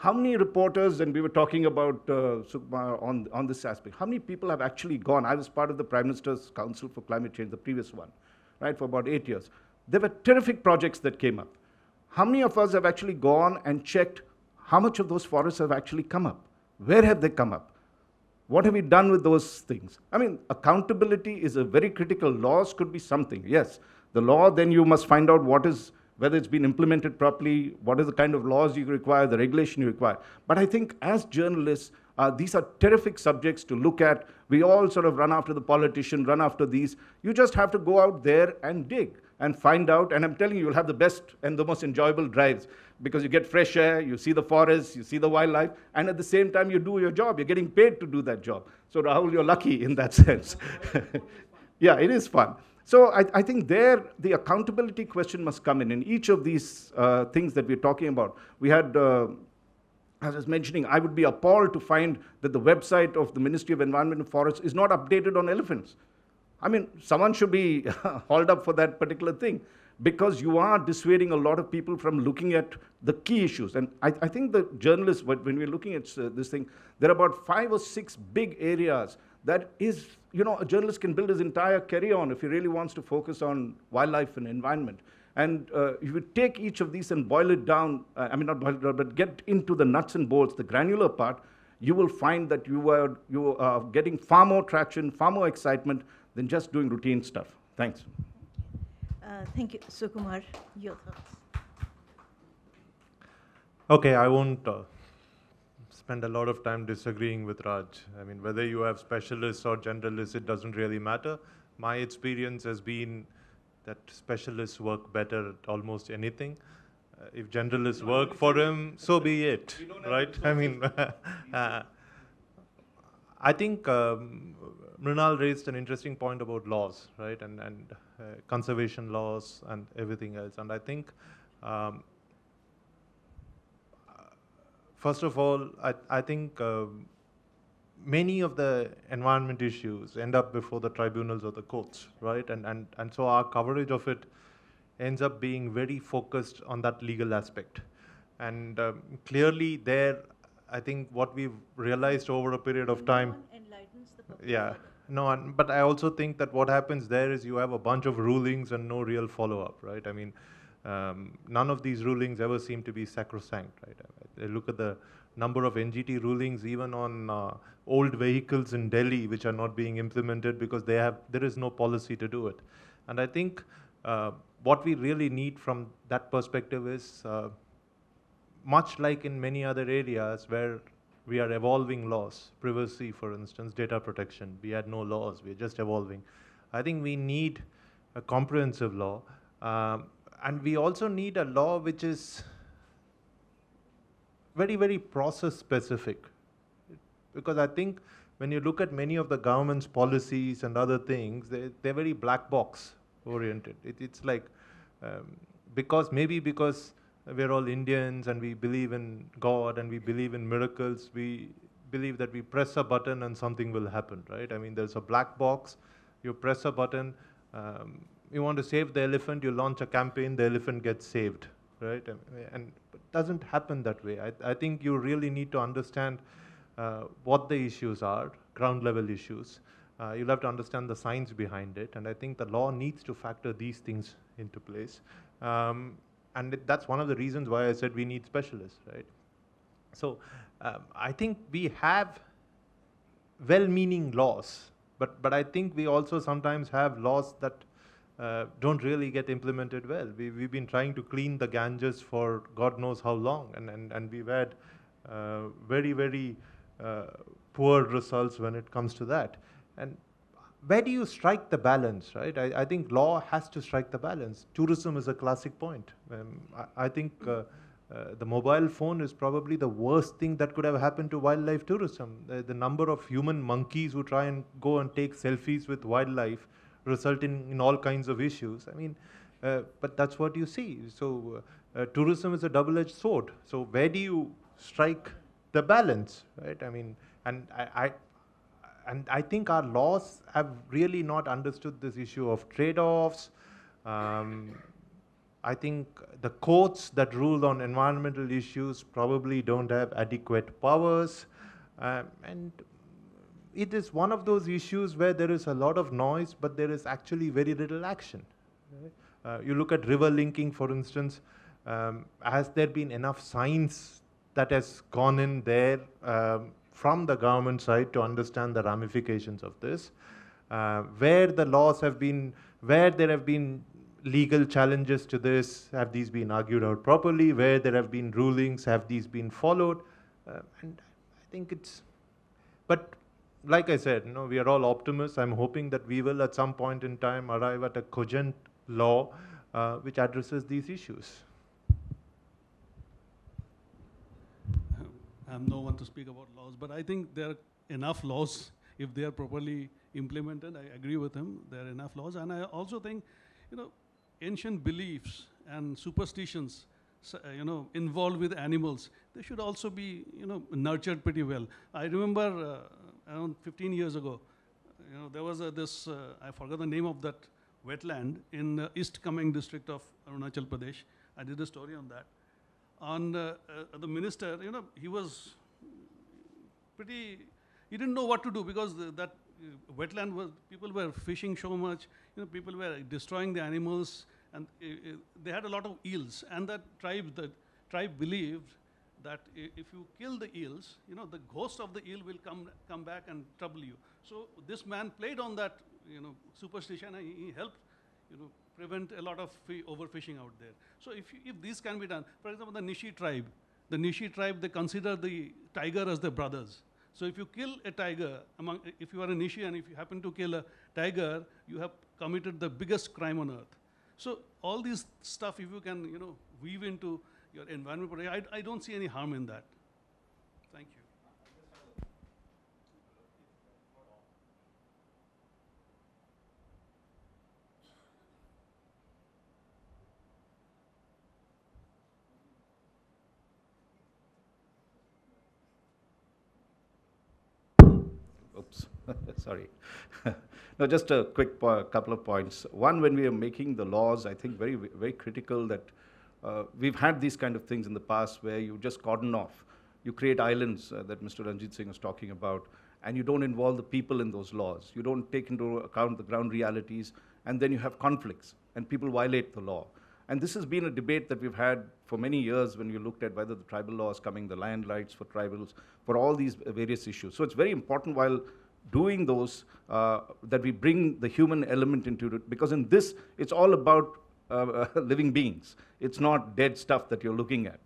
How many reporters, and we were talking about uh, Sukumar on, on this aspect, how many people have actually gone? I was part of the Prime Minister's Council for Climate Change, the previous one, right, for about eight years. There were terrific projects that came up. How many of us have actually gone and checked how much of those forests have actually come up? Where have they come up? What have we done with those things? I mean, accountability is a very critical. Laws could be something, yes. The law, then you must find out what is, whether it's been implemented properly, what is the kind of laws you require, the regulation you require. But I think as journalists, uh, these are terrific subjects to look at. We all sort of run after the politician, run after these. You just have to go out there and dig and find out. And I'm telling you, you'll have the best and the most enjoyable drives because you get fresh air, you see the forests, you see the wildlife, and at the same time you do your job. You're getting paid to do that job. So Rahul, you're lucky in that sense. Yeah, it is fun. So I, I think there, the accountability question must come in. In each of these uh, things that we're talking about, we had, uh, as I was mentioning, I would be appalled to find that the website of the Ministry of Environment and Forests is not updated on elephants. I mean, someone should be hauled up for that particular thing, because you are dissuading a lot of people from looking at the key issues. And I, I think the journalists, when we're looking at uh, this thing, there are about five or six big areas that is, you know, a journalist can build his entire career on if he really wants to focus on wildlife and environment. And uh, if you take each of these and boil it down, uh, I mean, not boil it down, but get into the nuts and bolts, the granular part, you will find that you are, you are getting far more traction, far more excitement than just doing routine stuff. Thanks. Uh, thank you, Sukumar. Your thoughts? Okay, I won't uh, spend a lot of time disagreeing with Raj. I mean, whether you have specialists or generalists, it doesn't really matter. My experience has been that specialists work better at almost anything. Uh, if generalists work for him, so be it, right? I mean, uh, I think um, Mrinal raised an interesting point about laws, right? And, and uh, conservation laws and everything else. And I think, um, first of all, I, I think uh, many of the environment issues end up before the tribunals or the courts, right? And, and, and so our coverage of it ends up being very focused on that legal aspect. And um, clearly there, I think what we've realized over a period of time, yeah, no, and, but I also think that what happens there is you have a bunch of rulings and no real follow-up, right? I mean, um, none of these rulings ever seem to be sacrosanct, right? I look at the number of N G T rulings, even on uh, old vehicles in Delhi, which are not being implemented because they have there is no policy to do it. And I think uh, what we really need from that perspective is, uh, much like in many other areas where we are evolving laws, privacy, for instance, data protection. We had no laws, we're just evolving. I think we need a comprehensive law. Um, and we also need a law which is very, very process specific. Because I think when you look at many of the government's policies and other things, they, they're very black box oriented. It, it's like, um, because maybe because we're all Indians and we believe in God and we believe in miracles, we believe that we press a button and something will happen, right? I mean, there's a black box, you press a button, um, you want to save the elephant, you launch a campaign, the elephant gets saved, right? And it doesn't happen that way. I, I think you really need to understand uh, what the issues are, ground level issues. Uh, you'll have to understand the science behind it, and I think the law needs to factor these things into place. Um, And it, that's one of the reasons why I said we need specialists, right? So um, I think we have well-meaning laws, but, but I think we also sometimes have laws that uh, don't really get implemented well. We, we've been trying to clean the Ganges for God knows how long, and, and, and we've had uh, very, very uh, poor results when it comes to that. And where do you strike the balance, right? I, I think law has to strike the balance. Tourism is a classic point. Um, I, I think uh, uh, the mobile phone is probably the worst thing that could have happened to wildlife tourism. The, the number of human monkeys who try and go and take selfies with wildlife resulting in all kinds of issues. I mean, uh, but that's what you see. So uh, uh, tourism is a double-edged sword. So where do you strike the balance, right? I mean, and I... I And I think our laws have really not understood this issue of trade-offs. Um, I think the courts that rule on environmental issues probably don't have adequate powers. Um, and it is one of those issues where there is a lot of noise, but there is actually very little action. Right? Uh, you look at river linking, for instance. Um, has there been enough science that has gone in there? Um, from the government side to understand the ramifications of this, uh, where the laws have been, where there have been legal challenges to this, have these been argued out properly, where there have been rulings, have these been followed, uh, and I think it's, but like I said, you know, we are all optimists. I'm hoping that we will at some point in time arrive at a cogent law uh, which addresses these issues. I'm no one to speak about laws, but I think there are enough laws if they are properly implemented. I agree with him. There are enough laws. And I also think, you know, ancient beliefs and superstitions, so, uh, you know, involved with animals, they should also be, you know, nurtured pretty well. I remember uh, around fifteen years ago, you know, there was uh, this, uh, I forgot the name of that wetland in uh, East Kameng district of Arunachal Pradesh. I did a story on that. On uh, uh, the minister, you know, he was pretty, he didn't know what to do because the, that uh, wetland was, people were fishing so much, you know, people were destroying the animals, and uh, uh, they had a lot of eels. And that tribe, the tribe believed that uh, if you kill the eels, you know, the ghost of the eel will come, come back and trouble you. So this man played on that, you know, superstition, and he, he helped, you know, prevent a lot of overfishing out there. So if, you, if these can be done, for example, the Nishi tribe, the Nishi tribe, they consider the tiger as their brothers. So if you kill a tiger, among, if you are a Nishi and if you happen to kill a tiger, you have committed the biggest crime on earth. So all this stuff, if you can, you know, weave into your environment, I, I don't see any harm in that. Thank you. Sorry. No, just a quick po couple of points. One, when we are making the laws, I think very, very critical that uh, we've had these kind of things in the past where you just cordon off. You create islands uh, that Mister Ranjit Singh was talking about, and you don't involve the people in those laws. You don't take into account the ground realities, and then you have conflicts, and people violate the law. And this has been a debate that we've had for many years when you looked at whether the tribal law is coming, the land rights for tribals, for all these various issues. So it's very important while doing those, uh, that we bring the human element into it, because in this, it's all about uh, living beings. It's not dead stuff that you're looking at.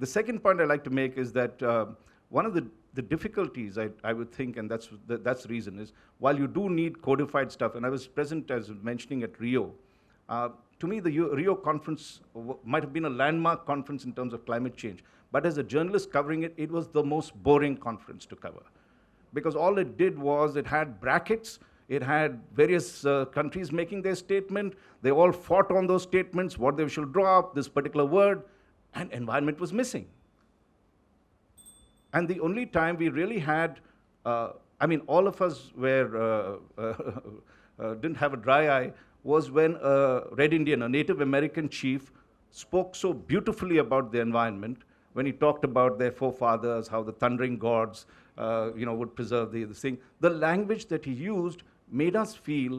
The second point I'd like to make is that uh, one of the, the difficulties, I, I would think, and that's the that's reason, is while you do need codified stuff, and I was present, as mentioning, at Rio, uh, to me, the U Rio conference w might have been a landmark conference in terms of climate change, but as a journalist covering it, it was the most boring conference to cover. Because all it did was it had brackets, it had various uh, countries making their statement, they all fought on those statements, what they should draw up, this particular word, and environment was missing. And the only time we really had, uh, I mean, all of us were, uh, uh, uh, didn't have a dry eye, was when a Red Indian, a Native American chief, spoke so beautifully about the environment when he talked about their forefathers, how the thundering gods, Uh, you know, would preserve the, the thing. The language that he used made us feel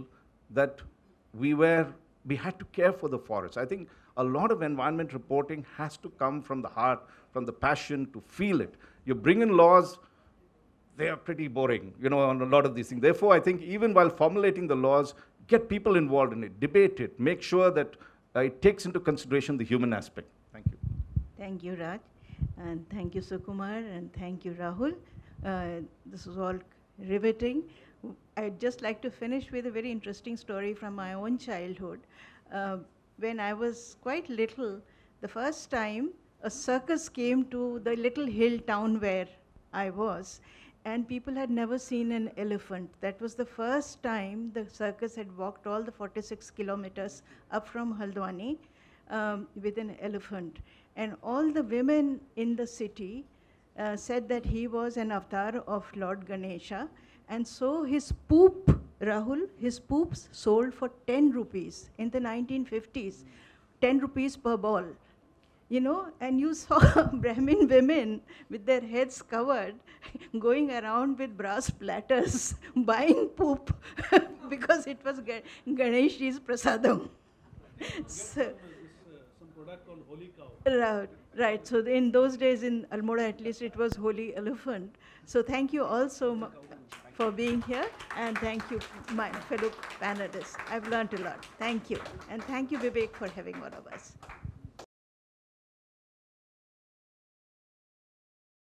that we were, we had to care for the forest. I think a lot of environment reporting has to come from the heart, from the passion, to feel it. You bring in laws, they are pretty boring, you know, on a lot of these things. Therefore, I think even while formulating the laws, get people involved in it, debate it, make sure that uh, it takes into consideration the human aspect. Thank you. Thank you, Raj. And thank you, Sukumar, and thank you, Rahul. Uh, this was all riveting. I'd just like to finish with a very interesting story from my own childhood. Uh, when I was quite little, the first time a circus came to the little hill town where I was, and people had never seen an elephant. That was the first time the circus had walked all the forty-six kilometers up from Haldwani um, with an elephant. And all the women in the city Uh, said that he was an avatar of Lord Ganesha, and so his poop, Rahul, his poops sold for ten rupees in the nineteen fifties, ten rupees per ball. You know, and you saw Brahmin women with their heads covered going around with brass platters buying poop because it was Ganesha's prasadam. So, product called Holy Cow. Right, right. So in those days in Almora, at least, it was Holy Elephant. So thank you all so much for being here, and thank you, my fellow panelists. I've learned a lot. Thank you. And thank you, Vivek, for having all of us.